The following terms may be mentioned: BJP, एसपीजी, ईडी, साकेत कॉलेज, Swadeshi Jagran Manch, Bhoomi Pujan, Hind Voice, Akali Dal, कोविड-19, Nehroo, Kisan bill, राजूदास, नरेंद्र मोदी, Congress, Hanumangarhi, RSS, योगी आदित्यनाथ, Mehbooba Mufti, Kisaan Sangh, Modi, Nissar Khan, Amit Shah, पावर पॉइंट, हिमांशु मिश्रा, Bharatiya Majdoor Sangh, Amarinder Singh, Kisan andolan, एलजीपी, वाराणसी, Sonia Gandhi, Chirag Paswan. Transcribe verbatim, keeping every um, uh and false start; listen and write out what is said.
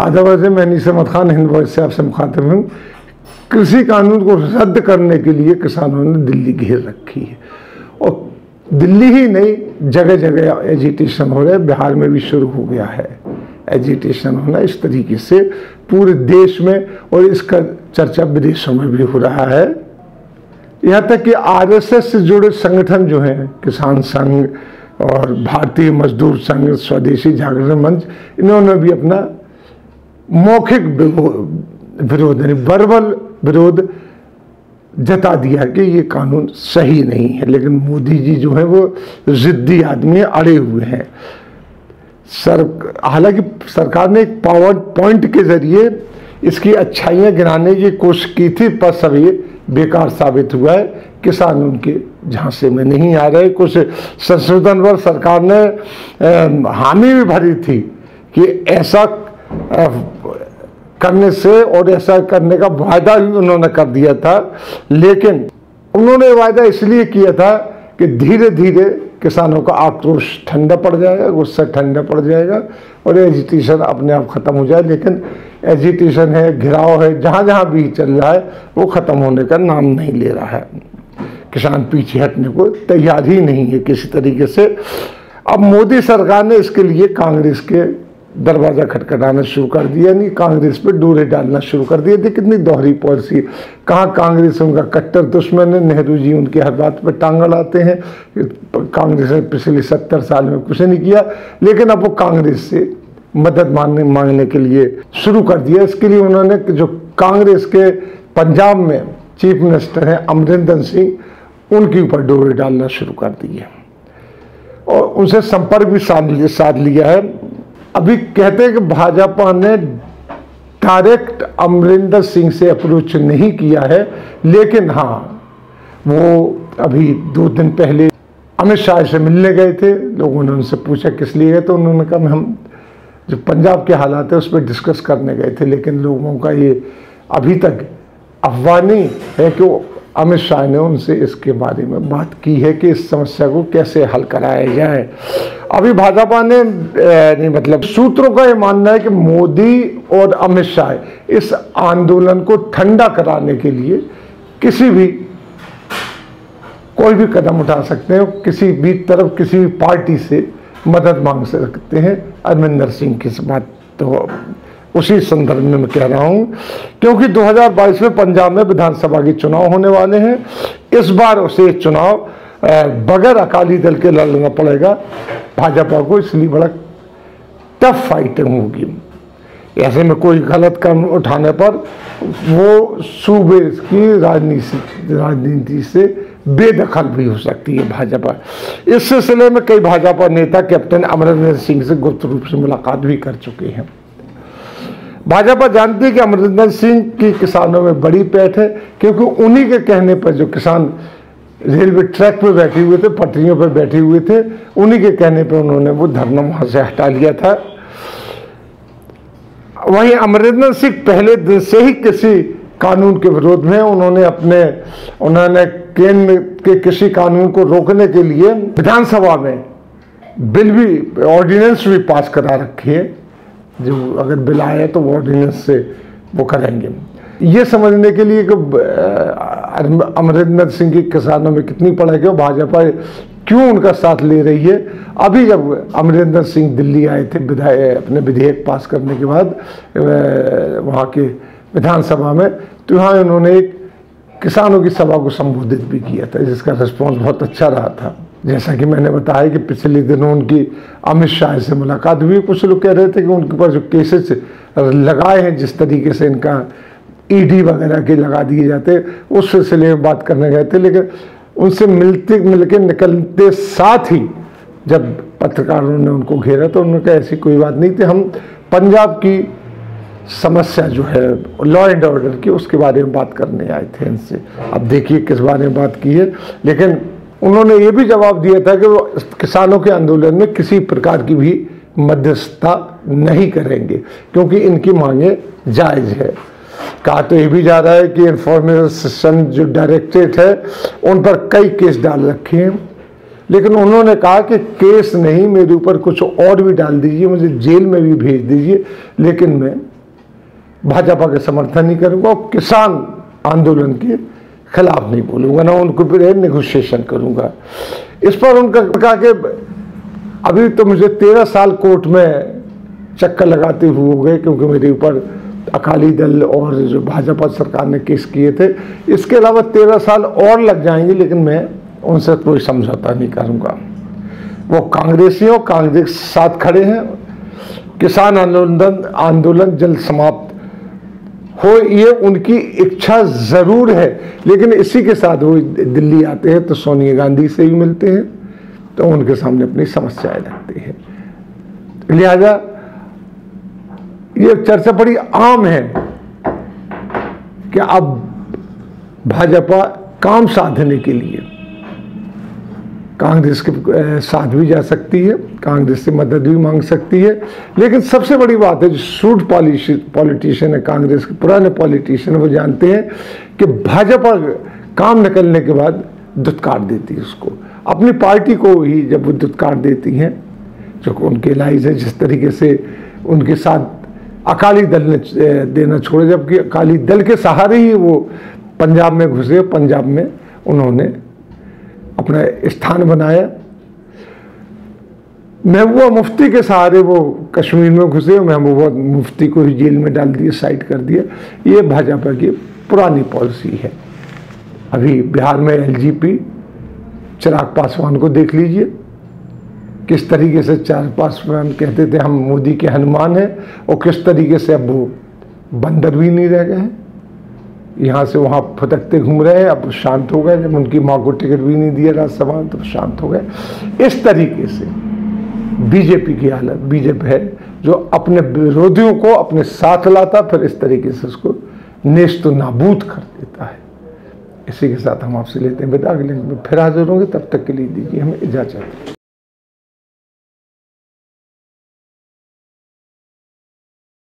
Otherwise मैं निसर Khan Hind voice से आपसे मुखातिब हूँ। कृषि कानून को रद्द करने के लिए किसानों ने दिल्ली घेर रखी है और दिल्ली ही नहीं, जगह जगह एजिटेशन हो रहा है। बिहार में भी शुरू हो गया है एजिटेशन होना। इस तरीके से पूरे देश में और इसका चर्चा विदेशों में भी हो रहा है। यहाँ तक कि आरएसएस से जुड़े संगठन जो हैं, किसान संघ और भारतीय मजदूर संघ, स्वदेशी जागरण मंच, इन्होंने भी अपना मौखिक विरोध यानी वर्बल विरोध जता दिया कि ये कानून सही नहीं है। लेकिन मोदी जी जो है वो जिद्दी आदमी अड़े हुए हैं। सर हालांकि सरकार ने एक पावर पॉइंट के जरिए इसकी अच्छाइयाँ गिनाने की कोशिश की थी, पर सब ये बेकार साबित हुआ है। किसान उनके झांसे में नहीं आ रहे। कुछ संशोधन पर सरकार ने हामी भी भरी थी कि ऐसा करने से और ऐसा करने का वायदा भी उन्होंने कर दिया था। लेकिन उन्होंने वायदा इसलिए किया था कि धीरे धीरे किसानों का आक्रोश ठंडा पड़ जाएगा, गुस्सा ठंडा पड़ जाएगा और एजिटेशन अपने आप ख़त्म हो जाए। लेकिन एजिटेशन है, घिराव है, जहाँ जहाँ भी चल रहा है वो ख़त्म होने का नाम नहीं ले रहा है। किसान पीछे हटने को तैयार ही नहीं है किसी तरीके से। अब मोदी सरकार ने इसके लिए कांग्रेस के दरवाज़ा खटखटाना शुरू कर दिया, यानी कांग्रेस पे डोरे डालना शुरू कर दिए थे। कितनी दोहरी पॉलिसी, कहाँ कांग्रेस उनका कट्टर दुश्मन है, नेहरू जी उनकी हर बात पर टांग अड़ाते हैं, कांग्रेस ने पिछले सत्तर साल में कुछ नहीं किया, लेकिन अब वो कांग्रेस से मदद मांगने मांगने के लिए शुरू कर दिया। इसके लिए उन्होंने जो कांग्रेस के पंजाब में चीफ मिनिस्टर हैं अमरिंदर सिंह, उनके ऊपर डोरे डालना शुरू कर दिए और उनसे संपर्क भी साध साध लिया है। अभी कहते हैं कि भाजपा ने डायरेक्ट अमरिंदर सिंह से अप्रोच नहीं किया है, लेकिन हाँ वो अभी दो दिन पहले अमित शाह से मिलने गए थे। लोगों ने उनसे पूछा किस लिए गए, तो उन्होंने कहा हम जो पंजाब के हालात है उस पर डिस्कस करने गए थे। लेकिन लोगों का ये अभी तक अफवाह नहीं है कि अमित शाह ने उनसे इसके बारे में बात की है कि इस समस्या को कैसे हल कराया जाए। अभी भाजपा ने नहीं, मतलब सूत्रों का ये मानना है कि मोदी और अमित शाह इस आंदोलन को ठंडा कराने के लिए किसी भी कोई भी कदम उठा सकते हैं, किसी भी तरफ किसी भी पार्टी से मदद मांग सकते हैं। अमरिंदर सिंह की बात तो उसी संदर्भ में मैं कह रहा हूं, क्योंकि दो हज़ार बाईस में पंजाब में विधानसभा के चुनाव होने वाले हैं। इस बार उसे चुनाव बगैर अकाली दल के लड़ना पड़ेगा भाजपा को, इसलिए बड़ा टफ फाइटिंग होगी। ऐसे में कोई गलत कदम उठाने पर वो सूबे की राजनीति राजनीति से बेदखल भी हो सकती है भाजपा। इस सिलसिले में कई भाजपा नेता कैप्टन अमरिंदर सिंह से गुप्त रूप से मुलाकात भी कर चुके हैं। भाजपा जानती है कि अमरिंदर सिंह की किसानों में बड़ी पैठ है, क्योंकि उन्हीं के कहने पर जो किसान रेलवे ट्रैक पर बैठे हुए थे, पटरियों पर बैठे हुए थे, उन्हीं के कहने पर उन्होंने वो धरना वहाँ से हटा लिया था। वहीं अमरिंदर सिंह पहले दिन से ही किसी कानून के विरोध में, उन्होंने अपने उन्होंने केंद्र के कृषि कानून को रोकने के लिए विधानसभा में बिल भी ऑर्डिनेंस भी पास करा रखी है। जो अगर बिल आए तो वो ऑर्डिनेंस से वो करेंगे। ये समझने के लिए कि अमरिंदर सिंह की किसानों में कितनी पड़ेगी और भाजपा क्यों उनका साथ ले रही है। अभी जब अमरिंदर सिंह दिल्ली आए थे विधायक अपने विधेयक पास करने के बाद वहाँ के विधानसभा में, तो यहाँ उन्होंने एक किसानों की सभा को संबोधित भी किया था, जिसका रिस्पॉन्स बहुत अच्छा रहा था। जैसा कि मैंने बताया कि पिछले दिनों उनकी अमित शाह से मुलाकात हुई। कुछ लोग कह रहे थे कि उनके ऊपर जो केसेस लगाए हैं, जिस तरीके से इनका ईडी वगैरह के लगा दिए जाते, उस सिलसिले में बात करने गए थे। लेकिन उनसे मिलते मिलके निकलते साथ ही जब पत्रकारों ने उनको घेरा तो उन्होंने कहा ऐसी कोई बात नहीं थी, हम पंजाब की समस्या जो है लॉ एंड ऑर्डर की, उसके बारे में बात करने आए थे इनसे। अब देखिए किस बारे में बात की है। लेकिन उन्होंने ये भी जवाब दिया था कि वो किसानों के आंदोलन में किसी प्रकार की भी मध्यस्थता नहीं करेंगे, क्योंकि इनकी मांगें जायज़ है। कहा तो ये भी जा रहा है कि इन्फॉर्मेशन जो डायरेक्टरेट है उन पर कई केस डाल रखे हैं, लेकिन उन्होंने कहा कि केस नहीं, मेरे ऊपर कुछ और भी डाल दीजिए, मुझे जेल में भी भेज दीजिए, लेकिन मैं भाजपा का समर्थन नहीं करूंगा और किसान आंदोलन के खिलाफ नहीं बोलूंगा, ना उनको फिर नेगोशिएशन करूंगा। इस पर उनका कहा कि अभी तो मुझे तेरह साल कोर्ट में चक्कर लगाते हुए हो गए क्योंकि मेरे ऊपर अकाली दल और जो भाजपा सरकार ने केस किए थे, इसके अलावा तेरह साल और लग जाएंगे, लेकिन मैं उनसे कोई समझौता नहीं करूंगा। वो कांग्रेसियों कांग्रेस साथ खड़े हैं, किसान आंदोलन आंदोलन जल्द समाप्त हो ये उनकी इच्छा ज़रूर है, लेकिन इसी के साथ वो दिल्ली आते हैं तो सोनिया गांधी से भी मिलते हैं, तो उनके सामने अपनी समस्याएं रखते हैं। लिहाजा ये चर्चा बड़ी आम है कि अब भाजपा काम साधने के लिए कांग्रेस के साथ भी जा सकती है, कांग्रेस से मदद भी मांग सकती है, लेकिन सबसे बड़ी बात है जो सूट पॉलिटिशियन है कांग्रेस के पुराने पॉलिटिशियन वो जानते हैं कि भाजपा काम निकलने के बाद दुत्कार देती है उसको, अपनी पार्टी को ही जब वो दुत्कार देती हैं जो उनके लाइज है, जिस तरीके से उनके साथ अकाली दल ने देना छोड़े जबकि अकाली दल के सहारे ही वो पंजाब में घुसे, पंजाब में उन्होंने अपना स्थान बनाया, महबूबा मुफ्ती के सहारे वो कश्मीर में घुसे, महबूबा मुफ्ती को ही जेल में डाल दिया, साइड कर दिया। ये भाजपा की पुरानी पॉलिसी है। अभी बिहार में एलजीपी चिराग पासवान को देख लीजिए, किस तरीके से चिराग पासवान कहते थे हम मोदी के हनुमान हैं, और किस तरीके से अब वो बंदर भी नहीं रह गए, यहाँ से वहाँ फटकते घूम रहे हैं। अब शांत हो गए, जब उनकी माँ को टिकट भी नहीं दिया राज्यसभा में तो शांत हो गए। इस तरीके से बीजेपी की हालत, बीजेपी है जो अपने विरोधियों को अपने साथ लाता फिर इस तरीके से उसको नेस्त नाबूद कर देता है। इसी के साथ हम आपसे लेते हैं विदा, अगले में फिर हाजिर होंगे, तब तक के लिए दीजिए हमें इजाज़त।